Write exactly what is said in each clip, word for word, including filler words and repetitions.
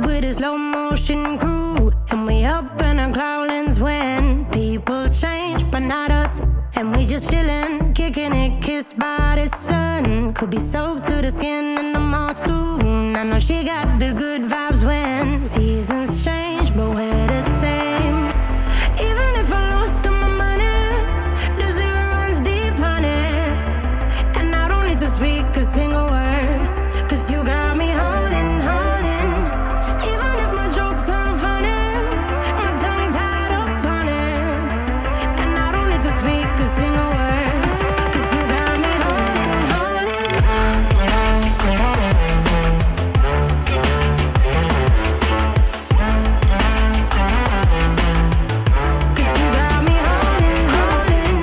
with a slow motion crew, and we up in our clouds when people change, but not us. And we just chillin', kicking it, kissed by the sun. Could be soaked to the skin in the mall soon. I know she got the good vibes when seasons change, but we're the same. Even if I lost all my money, the zero runs deep, honey. And I don't need to speak a single word, 'cause you got me holding, holding. Even if my jokes aren't funny, my tongue tied up on it. And I don't need to speak a single word, 'cause you got me holding, holding. 'Cause you got me holding, holding.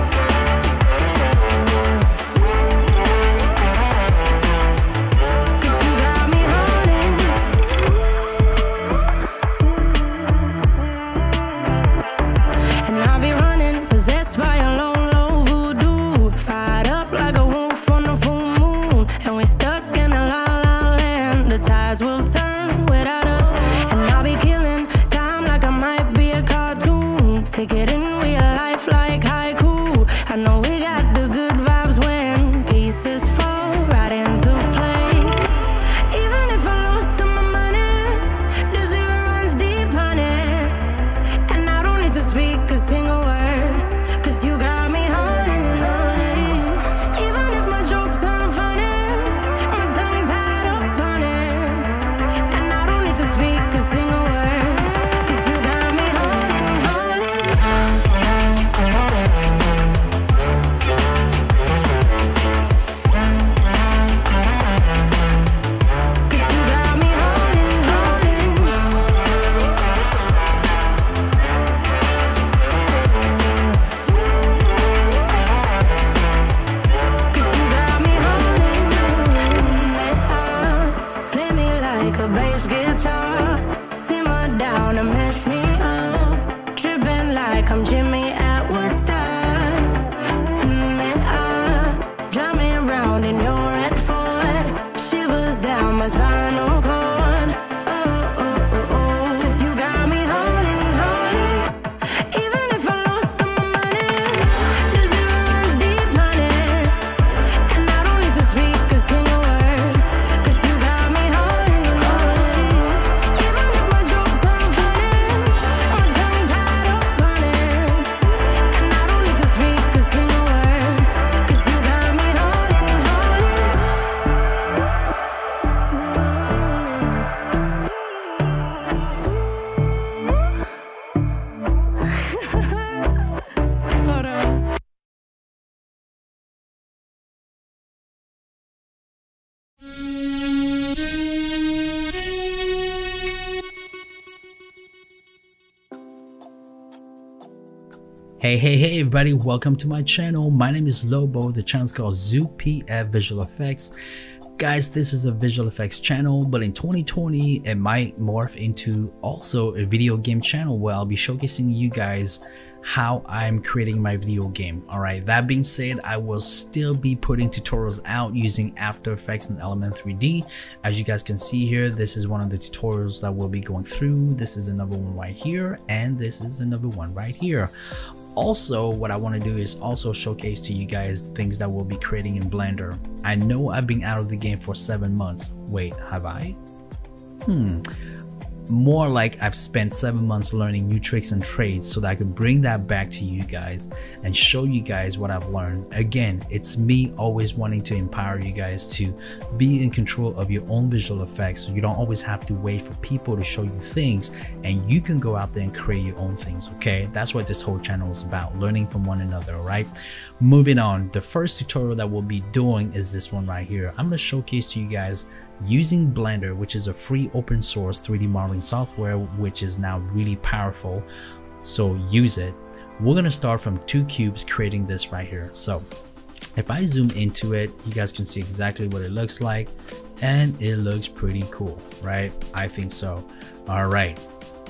Cause you got me holding. And I'll be running, possessed by a lone, low voodoo. Fired up like a wolf on a full moon. And we're stuck in a la-la land. The tides will turn without us. And I'll be killing time like I might be a cartoon. Take it in real life like haiku. I know we got the good vibes when pieces fall right into place. Even if I lost all my money, the zero runs deep, honey. And I don't need to speak a single word, 'cause you got me holding, holding. Even if my jokes aren't funny, my tongue tied up on it. And I don't need to speak a single word, 'cause you got me holding, holding. Cause you got me holding, holding. Cause you got me holding. Play me like a bass guitar. Simmer down and mess me up. Tripping like I'm Jimmy at Woodstock. Mm, and I drive me round in your red Ford. Shivers down my spinal cord. Oh, oh, oh, oh. 'Cause you got me holding, holding. Even if I lost all my money, the zero runs deep, honey. And I don't need to speak a single word, 'cause you got me holding, holding. Even if my jokes aren't funny, my tongue tied up on it. And I don't need to speak a single word, 'cause you got me holding, holding. Hold on. Hey, hey, hey everybody, welcome to my channel. My name is Lobo. The channel's called ZooPF Visual Effects. Guys, this is a visual effects channel, but in twenty twenty, it might morph into also a video game channel where I'll be showcasing you guys how I'm creating my video game. All right, that being said, I will still be putting tutorials out using After Effects and Element three D. As you guys can see here, this is one of the tutorials that we'll be going through. This is another one right here, and this is another one right here. Also, what I want to do is also showcase to you guys things that we'll be creating in Blender. I know I've been out of the game for seven months. Wait, have I? Hmm. More like I've spent seven months learning new tricks and trades so that I can bring that back to you guys and show you guys what I've learned. Again, it's me always wanting to empower you guys to be in control of your own visual effects, so you don't always have to wait for people to show you things, and you can go out there and create your own things. Okay, that's what this whole channel is about, learning from one another. Right, moving on, the first tutorial that we'll be doing is this one right here. I'm going to showcase to you guys using Blender, which is a free open source three D modeling software, which is now really powerful, so use it. We're going to start from two cubes creating this right here. So if I zoom into it, you guys can see exactly what it looks like, and it looks pretty cool, right? I think so. All right,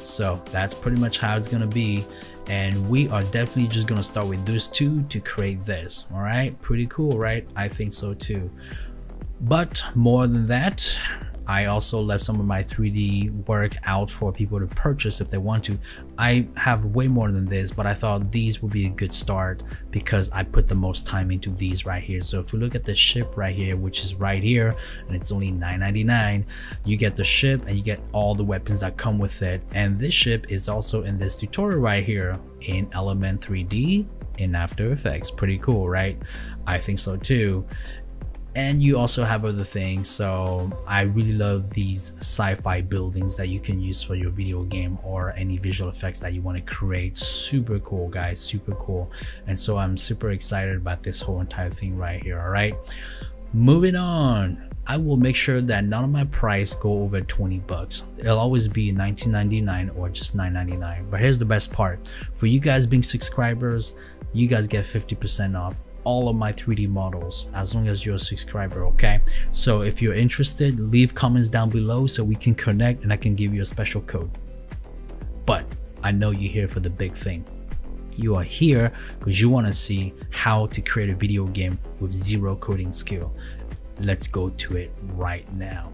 so that's pretty much how it's going to be, and we are definitely just going to start with those two to create this. All right, pretty cool, right? I think so too. But more than that, I also left some of my three D work out for people to purchase if they want to. I have way more than this, but I thought these would be a good start because I put the most time into these right here. So if you look at the ship right here, which is right here, and it's only nine ninety-nine, you get the ship and you get all the weapons that come with it. And this ship is also in this tutorial right here in Element three D in After Effects. Pretty cool, right? I think so too. And you also have other things. So I really love these sci-fi buildings that you can use for your video game or any visual effects that you want to create. Super cool, guys, super cool. And so I'm super excited about this whole entire thing right here. All right, moving on. I will make sure that none of my price go over twenty bucks. It'll always be nineteen ninety-nine or just nine ninety-nine. But here's the best part. For you guys being subscribers, you guys get fifty percent off all of my three D models as long as you're a subscriber. Okay, so if you're interested, leave comments down below so we can connect and I can give you a special code. But I know you're here for the big thing. You are here because you want to see how to create a video game with zero coding skill. Let's go to it right now.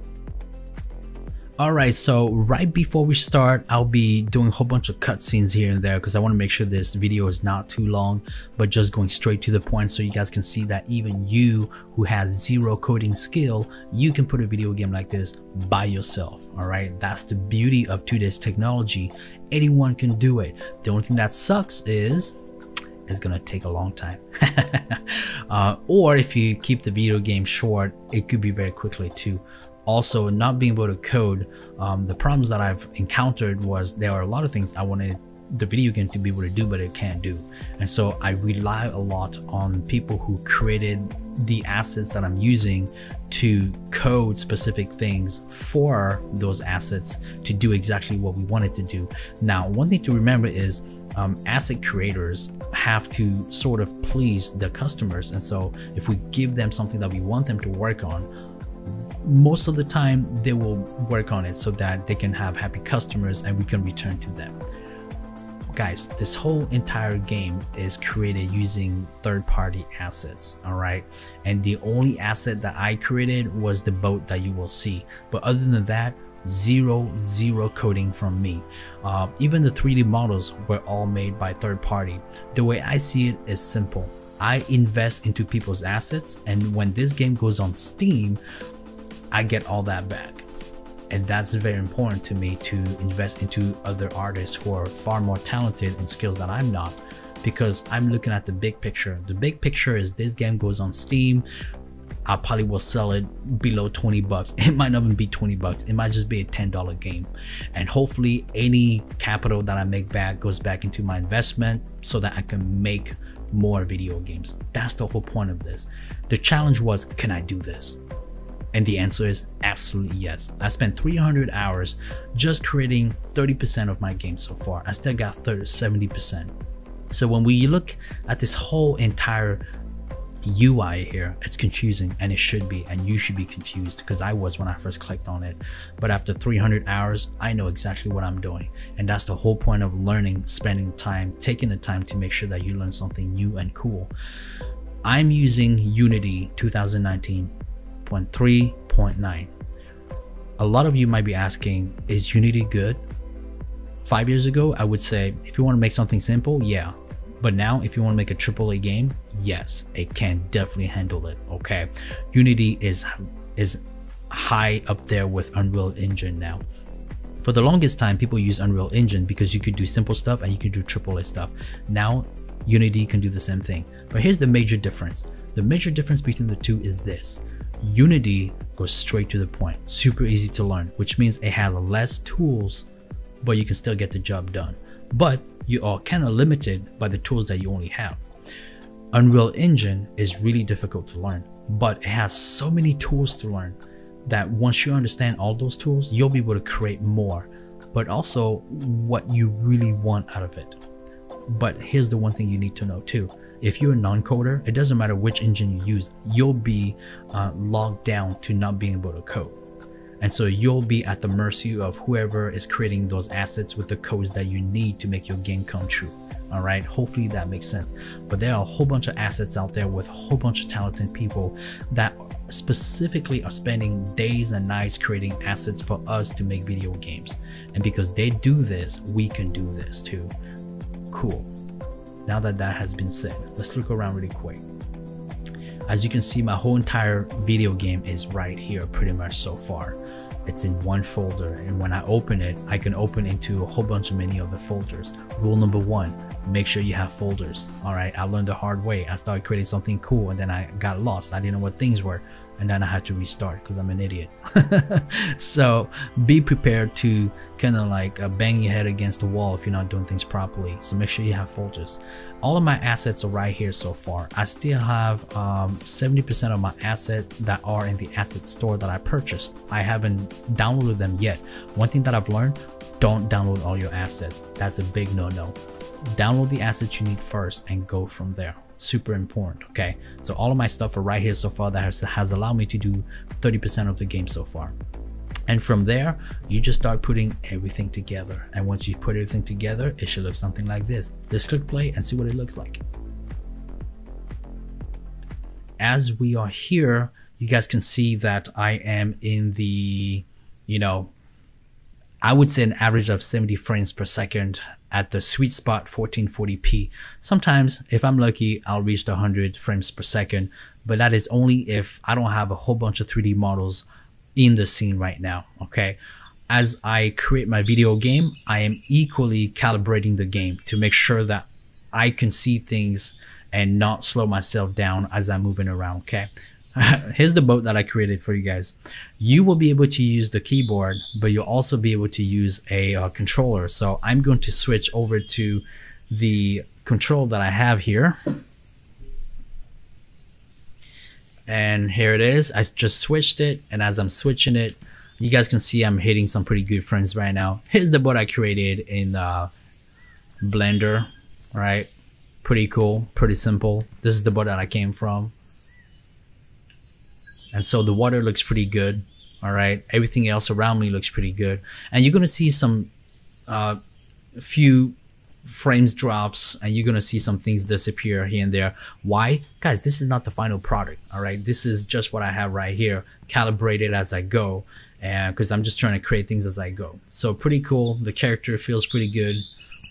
Alright, so right before we start, I'll be doing a whole bunch of cutscenes here and there because I want to make sure this video is not too long, but just going straight to the point so you guys can see that even you who has zero coding skill, you can put a video game like this by yourself. Alright, that's the beauty of today's technology. Anyone can do it. The only thing that sucks is it's gonna take a long time. uh, or if you keep the video game short, it could be very quickly too. Also, not being able to code, um, the problems that I've encountered was there are a lot of things I wanted the video game to be able to do, but it can't do. And so I rely a lot on people who created the assets that I'm using to code specific things for those assets to do exactly what we wanted to do. Now, one thing to remember is um, asset creators have to sort of please the customers. And so if we give them something that we want them to work on, most of the time they will work on it so that they can have happy customers and we can return to them. Guys, this whole entire game is created using third-party assets. All right, and the only asset that I created was the boat that you will see, but other than that, zero zero coding from me. Uh, even the three D models were all made by third party. The way I see it is simple. I invest into people's assets, and when this game goes on Steam, I get all that back. And that's very important to me, to invest into other artists who are far more talented in skills that I'm not, because I'm looking at the big picture. The big picture is this game goes on Steam, I probably will sell it below twenty bucks. It might not even be twenty bucks. It might just be a ten dollar game. And hopefully any capital that I make back goes back into my investment so that I can make more video games. That's the whole point of this. The challenge was, can I do this? And the answer is absolutely yes. I spent three hundred hours just creating thirty percent of my game so far. I still got seventy percent. So when we look at this whole entire U I here, it's confusing, and it should be, and you should be confused, because I was when I first clicked on it. But after three hundred hours, I know exactly what I'm doing. And that's the whole point of learning, spending time, taking the time to make sure that you learn something new and cool. I'm using Unity twenty nineteen point three point nine. A lot of you might be asking, is Unity good? Five years ago, I would say, if you want to make something simple, yeah. But now, if you want to make a triple A game, yes, it can definitely handle it. Okay, Unity is is high up there with Unreal Engine now. For the longest time, people use Unreal Engine because you could do simple stuff and you could do triple A stuff. Now, Unity can do the same thing. But here's the major difference. The major difference between the two is this. Unity goes straight to the point, super easy to learn, which means it has less tools, but you can still get the job done. But you are kind of limited by the tools that you only have. Unreal Engine is really difficult to learn, but it has so many tools to learn that once you understand all those tools, you'll be able to create more, but also what you really want out of it. But here's the one thing you need to know too. If you're a non-coder, it doesn't matter which engine you use, you'll be uh, locked down to not being able to code. And so you'll be at the mercy of whoever is creating those assets with the codes that you need to make your game come true. All right, hopefully that makes sense. But there are a whole bunch of assets out there with a whole bunch of talented people that specifically are spending days and nights creating assets for us to make video games. And because they do this, we can do this too. Cool. Now that that has been said, let's look around really quick. As you can see, my whole entire video game is right here pretty much so far. It's in one folder, and when I open it, I can open into a whole bunch of many other folders. Rule number one, make sure you have folders. All right, I learned the hard way. I started creating something cool and then I got lost. I didn't know what things were, and then I had to restart because I'm an idiot. So be prepared to kind of like bang your head against the wall if you're not doing things properly. So make sure you have folders. All of my assets are right here so far. I still have um, seventy percent of my assets that are in the asset store that I purchased. I haven't downloaded them yet. One thing that I've learned, don't download all your assets. That's a big no-no. Download the assets you need first and go from there. Super important. Okay, so all of my stuff are right here so far. That has, has allowed me to do thirty percent of the game so far. And from there, you just start putting everything together. And once you put everything together, it should look something like this. Let's click play and see what it looks like. As we are here, you guys can see that I am in the, you know, I would say an average of seventy frames per second at the sweet spot, fourteen forty p. Sometimes if I'm lucky, I'll reach the one hundred frames per second, but that is only if I don't have a whole bunch of three D models in the scene right now, okay? As I create my video game, I am equally calibrating the game to make sure that I can see things and not slow myself down as I'm moving around, okay? Here's the boat that I created for you guys. You will be able to use the keyboard, but you'll also be able to use a uh, controller. So I'm going to switch over to the control that I have here. And here it is. I just switched it. And as I'm switching it, you guys can see I'm hitting some pretty good frames right now. Here's the boat I created in uh, Blender, right? Pretty cool, pretty simple. This is the boat that I came from. And so the water looks pretty good. All right, everything else around me looks pretty good. And you're gonna see some uh, few frames drops, and you're gonna see some things disappear here and there. Why? Guys, this is not the final product, all right? This is just what I have right here, calibrated as I go, and because I'm just trying to create things as I go. So pretty cool, the character feels pretty good,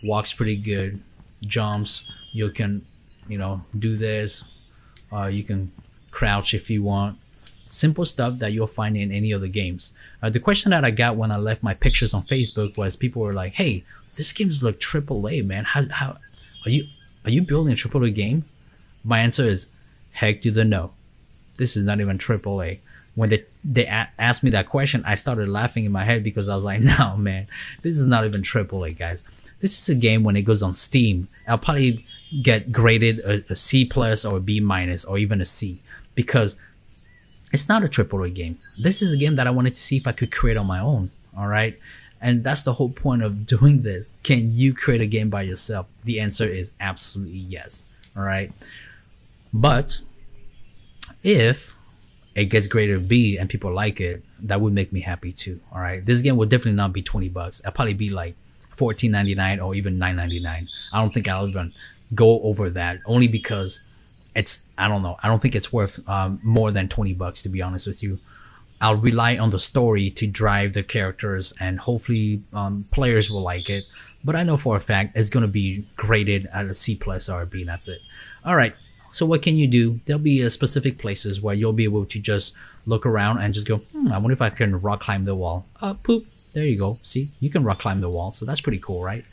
walks pretty good, jumps, you can, you know, do this, uh, you can crouch if you want. Simple stuff that you'll find in any other games. Uh, the question that I got when I left my pictures on Facebook was people were like, hey, this game's like triple A, man. How, how are you are you building a triple A game? My answer is, heck to the no. This is not even triple A. When they, they a asked me that question, I started laughing in my head because I was like, no, man, this is not even triple A, guys. This is a game when it goes on Steam, I'll probably get graded a, a C plus or a B minus or even a C because it's not a triple A game. This is a game that I wanted to see if I could create on my own, all right? And that's the whole point of doing this. Can you create a game by yourself? The answer is absolutely yes, all right? But if it gets graded B and people like it, that would make me happy too, all right? This game will definitely not be twenty bucks. It'll probably be like fourteen ninety-nine or even nine ninety-nine. I don't think I'll even go over that only because it's, I don't know. I don't think it's worth um, more than twenty bucks, to be honest with you. I'll rely on the story to drive the characters and hopefully um, players will like it. But I know for a fact it's going to be graded at a C plus or a B, and that's it. All right. So what can you do? There'll be uh, specific places where you'll be able to just look around and just go, hmm, I wonder if I can rock climb the wall. Uh, poop. There you go. See, you can rock climb the wall. So that's pretty cool, right?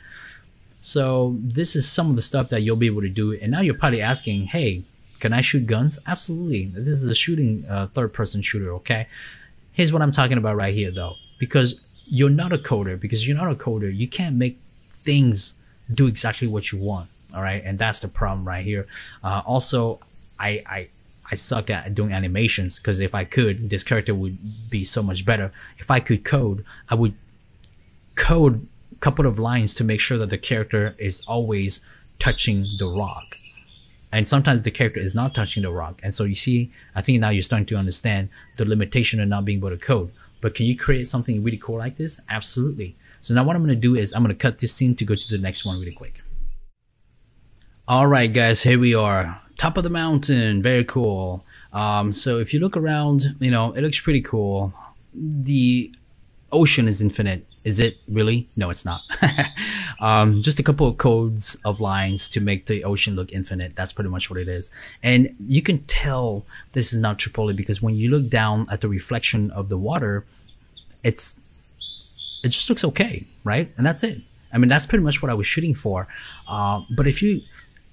So this is some of the stuff that you'll be able to do. And now you're probably asking, hey, can I shoot guns? Absolutely. This is a shooting uh, third person shooter. Okay. Here's what I'm talking about right here though, because you're not a coder, because you're not a coder. You can't make things do exactly what you want. All right. And that's the problem right here. Uh, also, I, I, I suck at doing animations because if I could, this character would be so much better. If I could code, I would code couple of lines to make sure that the character is always touching the rock, and sometimes the character is not touching the rock. And so you see, I think now you're starting to understand the limitation of not being able to code. But can you create something really cool like this? Absolutely. So now what I'm going to do is I'm going to cut this scene to go to the next one really quick. Alright guys, here we are, top of the mountain, very cool. Um, so if you look around, you know, it looks pretty cool. The ocean is infinite. Is it really? No, it's not. um, just a couple of codes of lines to make the ocean look infinite. That's pretty much what it is. And you can tell this is not Tripoli because when you look down at the reflection of the water, it's it just looks okay, right? And that's it. I mean, that's pretty much what I was shooting for. Uh, but if you,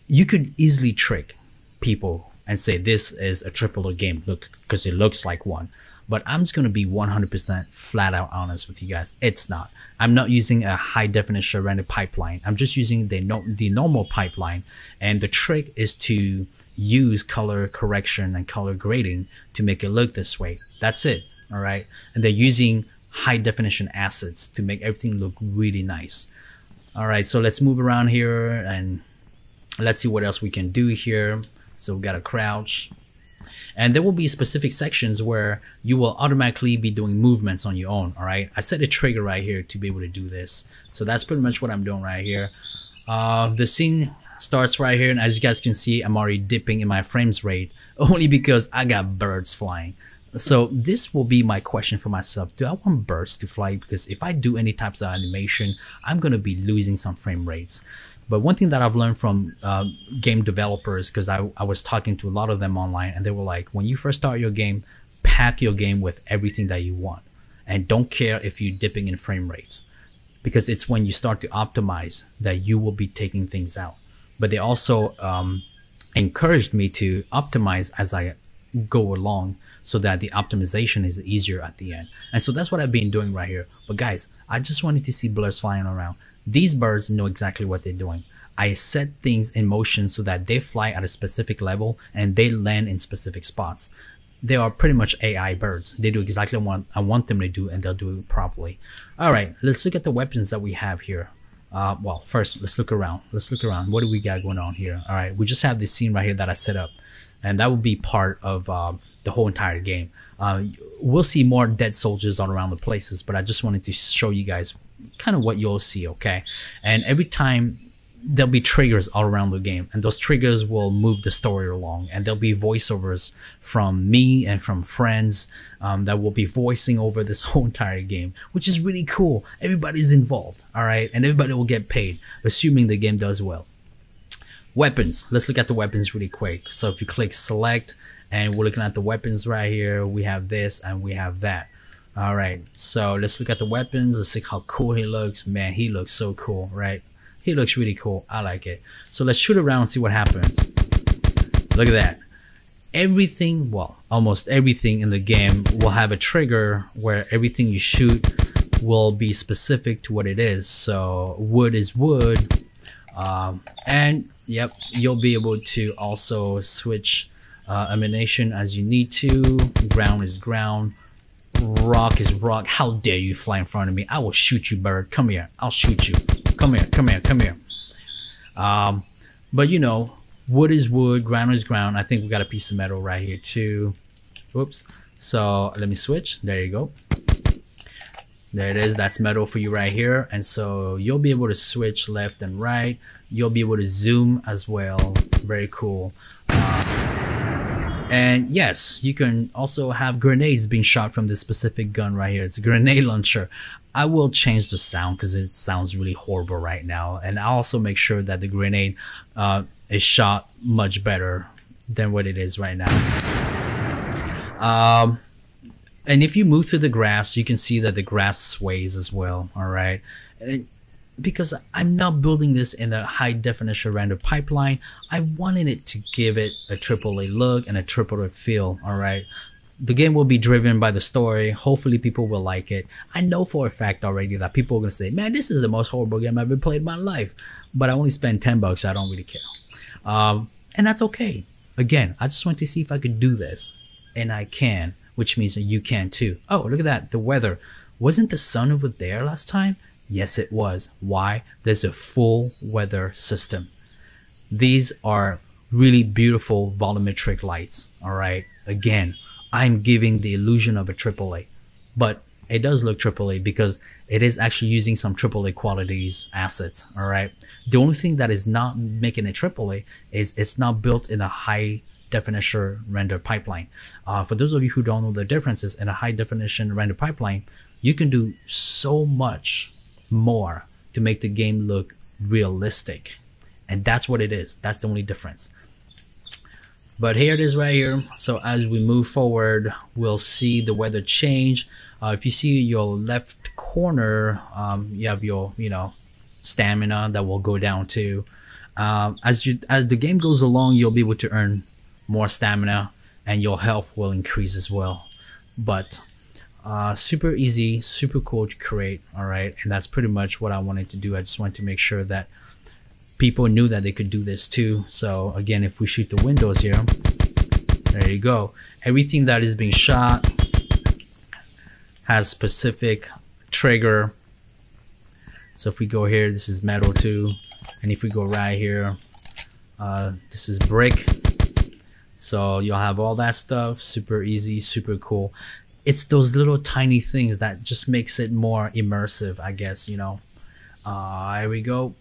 you could easily trick people and say this is a Tripoli game look because it looks like one. But I'm just going to be one hundred percent flat out honest with you guys. It's not. I'm not using a high definition render pipeline. I'm just using the, no, the normal pipeline. And the trick is to use color correction and color grading to make it look this way. That's it. All right. And they're using high definition assets to make everything look really nice. All right. So let's move around here and let's see what else we can do here. So we got to crouch. And there will be specific sections where you will automatically be doing movements on your own. All right. I set a trigger right here to be able to do this. So that's pretty much what I'm doing right here. Uh, the scene starts right here. And as you guys can see, I'm already dipping in my frames rate only because I got birds flying. So this will be my question for myself. Do I want birds to fly? Because if I do any types of animation, I'm going to be losing some frame rates. But one thing that I've learned from uh, game developers, because I, I was talking to a lot of them online, and they were like, when you first start your game, pack your game with everything that you want. And don't care if you're dipping in frame rates, because it's when you start to optimize that you will be taking things out. But they also um, encouraged me to optimize as I go along so that the optimization is easier at the end. And so that's what I've been doing right here. But guys, I just wanted to see birds flying around. These birds know exactly what they're doing. I set things in motion so that they fly at a specific level and they land in specific spots. They are pretty much A I birds. They do exactly what I want them to do and they'll do it properly. All right, let's look at the weapons that we have here. Uh, well, first, let's look around. Let's look around. What do we got going on here? All right, we just have this scene right here that I set up. And that will be part of uh, the whole entire game. Uh, we'll see more dead soldiers all around the places, but I just wanted to show you guys kind of what you'll see, okay? And every time there'll be triggers all around the game, and those triggers will move the story along, and there'll be voiceovers from me and from friends um, that will be voicing over this whole entire game, which is really cool. Everybody's involved, all right? And everybody will get paid, assuming the game does well. Weapons. Let's look at the weapons really quick. So if you click select and we're looking at the weapons right here, we have this and we have that. All right, so let's look at the weapons. Let's see how cool he looks. Man, he looks so cool, right? He looks really cool. I like it. So let's shoot around and see what happens. Look at that. Everything, well, almost everything in the game will have a trigger where everything you shoot will be specific to what it is. So wood is wood. Um, and yep, you'll be able to also switch uh, animation as you need to. Ground is ground, rock is rock. How dare you fly in front of me? I will shoot you, bird. Come here. I'll shoot you. Come here. Come here. Come here. Um, but you know, wood is wood, ground is ground. I think we got a piece of metal right here too. Whoops. So let me switch. There you go. There it is. That's metal for you right here. And so you'll be able to switch left and right. You'll be able to zoom as well. Very cool. Uh, and yes, you can also have grenades being shot from this specific gun right here. It's a grenade launcher. I will change the sound because it sounds really horrible right now. And I'll also make sure that the grenade uh, is shot much better than what it is right now. Um, And if you move through the grass, you can see that the grass sways as well, all right? And because I'm not building this in a high definition render pipeline, I wanted it to give it a triple A look and a triple A feel, all right? The game will be driven by the story. Hopefully people will like it. I know for a fact already that people are going to say, man, this is the most horrible game I've ever played in my life, but I only spent ten bucks, so I don't really care. Um, and that's okay. Again, I just wanted to see if I could do this, and I can. Which means that you can too. Oh, look at that, the weather. Wasn't the sun over there last time? Yes, it was. Why? There's a full weather system. These are really beautiful volumetric lights, all right? Again, I'm giving the illusion of a triple A, but it does look triple A because it is actually using some triple A qualities assets, all right? The only thing that is not making it triple A is it's not built in a high definition render pipeline. Uh, for those of you who don't know the differences, in a high definition render pipeline, you can do so much more to make the game look realistic. And that's what it is. That's the only difference. But here it is right here. So as we move forward, we'll see the weather change. Uh, if you see your left corner, um, you have your, you know, stamina that will go down too. Um, as you as the game goes along, you'll be able to earn more stamina and your health will increase as well. But uh, super easy, super cool to create. All right, and that's pretty much what I wanted to do. I just wanted to make sure that people knew that they could do this too. So again, if we shoot the windows here, there you go. Everything that is being shot has specific trigger. So if we go here, this is metal too. And if we go right here, uh, this is brick. So you'll have all that stuff, super easy, super cool. It's those little tiny things that just makes it more immersive, I guess, you know. Uh, here we go.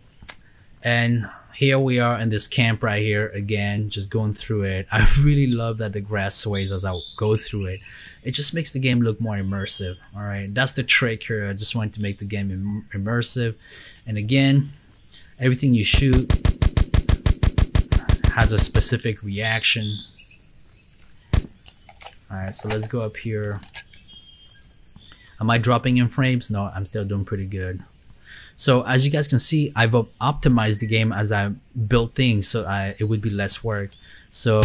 And here we are in this camp right here again, just going through it. I really love that the grass sways as I go through it. It just makes the game look more immersive. All right, that's the trick here. I just wanted to make the game im immersive. And again, everything you shoot has a specific reaction. All right, so let's go up here. Am I dropping in frames? No, I'm still doing pretty good. So as you guys can see, I've optimized the game as I built things, so I, it would be less work. So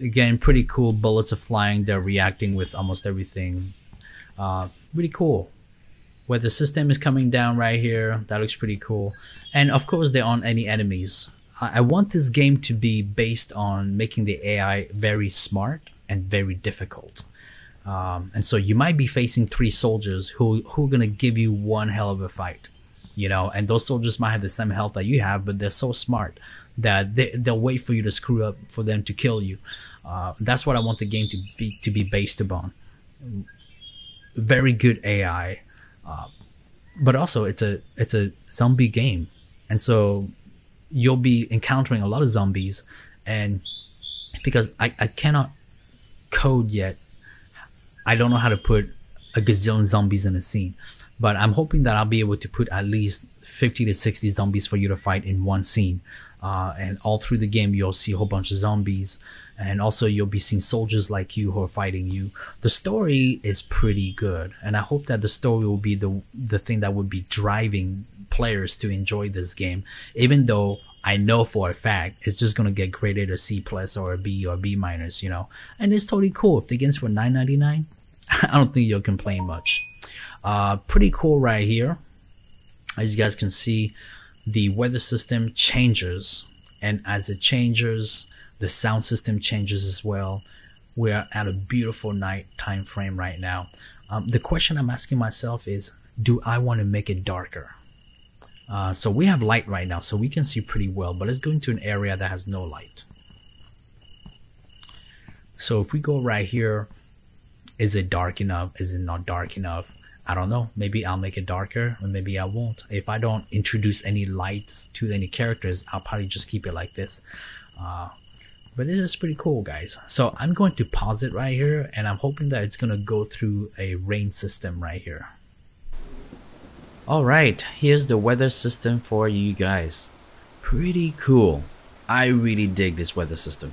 again, pretty cool. Bullets are flying. They're reacting with almost everything. Uh, really cool. Weather system is coming down right here. That looks pretty cool. And of course, there aren't any enemies. I, I want this game to be based on making the A I very smart and very difficult. Um, and so you might be facing three soldiers who, who are going to give you one hell of a fight, you know, and those soldiers might have the same health that you have, but they're so smart that they, they'll wait for you to screw up for them to kill you. Uh, that's what I want the game to be, to be based upon. Very good A I, uh, but also it's a, it's a zombie game. And so you'll be encountering a lot of zombies, and because I, I cannot code yet, I don't know how to put a gazillion zombies in a scene, but I'm hoping that I'll be able to put at least fifty to sixty zombies for you to fight in one scene. Uh, and all through the game, you'll see a whole bunch of zombies, and also you'll be seeing soldiers like you who are fighting you. The story is pretty good, and I hope that the story will be the, the thing that would be driving players to enjoy this game, even though I know for a fact it's just gonna get graded a C plus or a B or a B minus, you know. And it's totally cool. If the game's for nine ninety-nine, I don't think you'll complain much. Uh, pretty cool right here. As you guys can see, the weather system changes, and as it changes, the sound system changes as well. We're at a beautiful night time frame right now. Um, the question I'm asking myself is, do I want to make it darker? Uh, so we have light right now, so we can see pretty well, but let's go into an area that has no light. So if we go right here, is it dark enough? Is it not dark enough? I don't know. Maybe I'll make it darker, or maybe I won't. If I don't introduce any lights to any characters, I'll probably just keep it like this. Uh, but this is pretty cool, guys. So I'm going to pause it right here, and I'm hoping that it's going to go through a rain system right here. Alright, here's the weather system for you guys. Pretty cool. I really dig this weather system.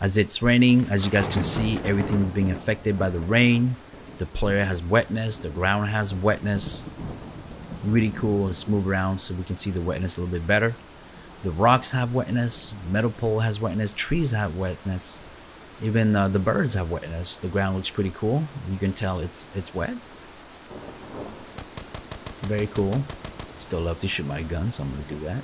As it's raining, as you guys can see, everything's being affected by the rain. The player has wetness, the ground has wetness. Really cool. Let's move around so we can see the wetness a little bit better. The rocks have wetness, metal pole has wetness, trees have wetness. Even uh, the birds have wetness. The ground looks pretty cool. You can tell it's it's wet. Very cool. Still love to shoot my gun, so I'm gonna do that.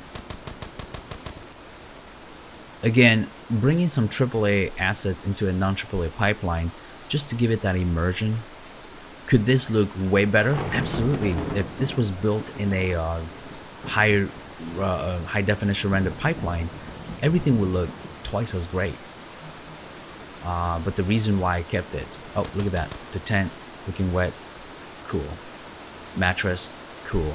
Again, bringing some triple A assets into a non-triple A pipeline just to give it that immersion. Could this look way better? Absolutely. If this was built in a uh, high, uh, high definition render pipeline, everything would look twice as great. Uh, but the reason why I kept it, oh, look at that, the tent looking wet, cool. Mattress, cool.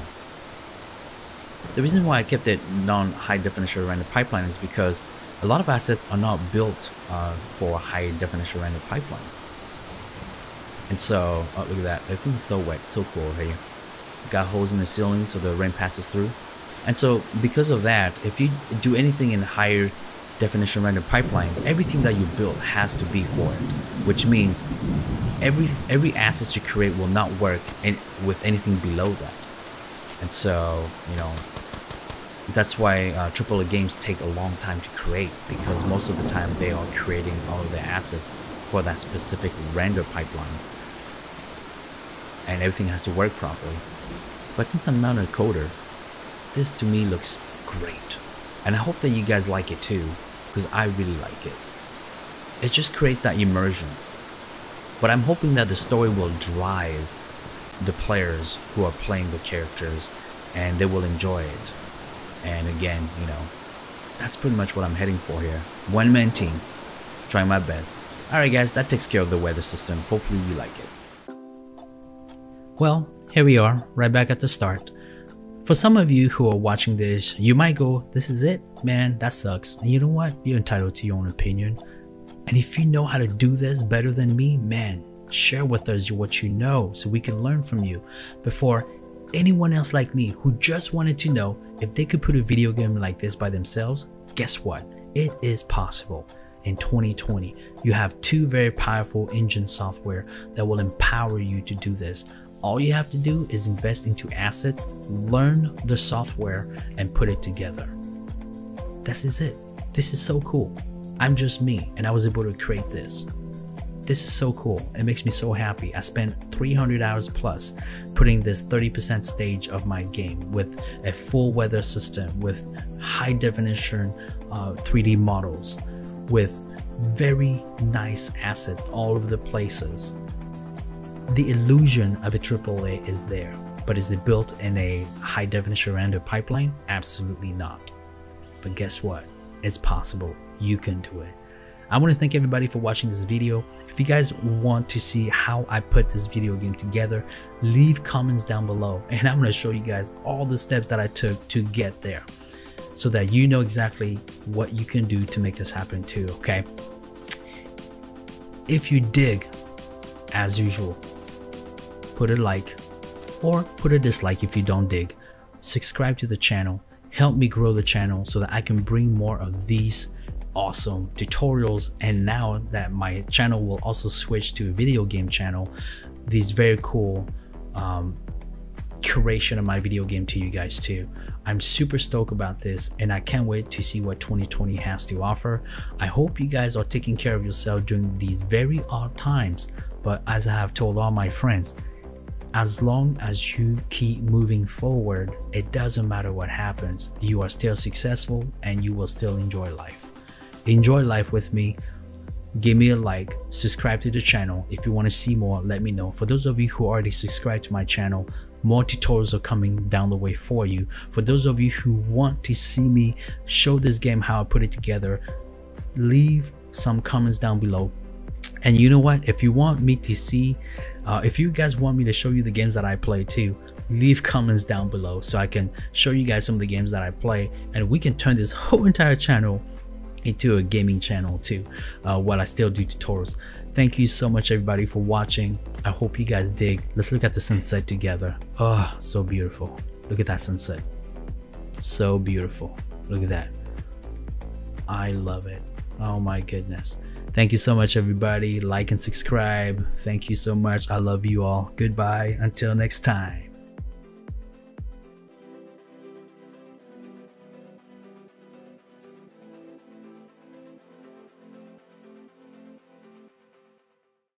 The reason why I kept it non-high definition render pipeline is because a lot of assets are not built uh, for high definition render pipeline. And so, oh, look at that, everything's so wet, so cool here. Got holes in the ceiling so the rain passes through. And so because of that, if you do anything in higher definition render pipeline, everything that you build has to be for it, which means every every assets you create will not work in, with anything below that. And so, you know, that's why uh, triple A games take a long time to create, because most of the time they are creating all of their assets for that specific render pipeline, and everything has to work properly. But since I'm not a coder, this to me looks great. And I hope that you guys like it too, because I really like it. It just creates that immersion. But I'm hoping that the story will drive the players who are playing the characters, and they will enjoy it. And again, you know, that's pretty much what I'm heading for here. One man team, trying my best. Alright guys, that takes care of the weather system. Hopefully you like it. Well, here we are, right back at the start. For some of you who are watching this, you might go, this is it, man, that sucks. And you know what? You're entitled to your own opinion. And if you know how to do this better than me, man, share with us what you know so we can learn from you. Before anyone else like me who just wanted to know if they could put a video game like this by themselves, guess what? It is possible. In twenty twenty, you have two very powerful engine software that will empower you to do this. All you have to do is invest into assets, learn the software, and put it together. This is it. This is so cool. I'm just me, and I was able to create this. This is so cool. It makes me so happy. I spent three hundred hours plus putting this thirty percent stage of my game with a full weather system, with high definition uh, three D models, with very nice assets all over the places. The illusion of a triple A is there, but is it built in a high definition render pipeline? Absolutely not. But guess what? It's possible. You can do it. I want to thank everybody for watching this video. If you guys want to see how I put this video game together, leave comments down below, and I'm going to show you guys all the steps that I took to get there so that you know exactly what you can do to make this happen too, okay? If you dig, as usual, put a like or put a dislike if you don't dig. Subscribe to the channel, help me grow the channel so that I can bring more of these awesome tutorials. And now that my channel will also switch to a video game channel, these very cool um, curation of my video game to you guys too. I'm super stoked about this, and I can't wait to see what twenty twenty has to offer. I hope you guys are taking care of yourself during these very odd times. But as I have told all my friends, as long as you keep moving forward, it doesn't matter what happens. You are still successful and you will still enjoy life. Enjoy life with me. Give me a like, subscribe to the channel. If you want to see more, let me know. For those of you who already subscribed to my channel, more tutorials are coming down the way for you. For those of you who want to see me show this game how I put it together, leave some comments down below. And you know what? If you want me to see, uh, if you guys want me to show you the games that I play too, leave comments down below so I can show you guys some of the games that I play, and we can turn this whole entire channel into a gaming channel too, uh, while I still do tutorials. Thank you so much everybody for watching. I hope you guys dig. Let's look at the sunset together. Oh, so beautiful. Look at that sunset. So beautiful. Look at that. I love it. Oh my goodness. Thank you so much everybody. Like and subscribe. Thank you so much. I love you all. Goodbye until next time.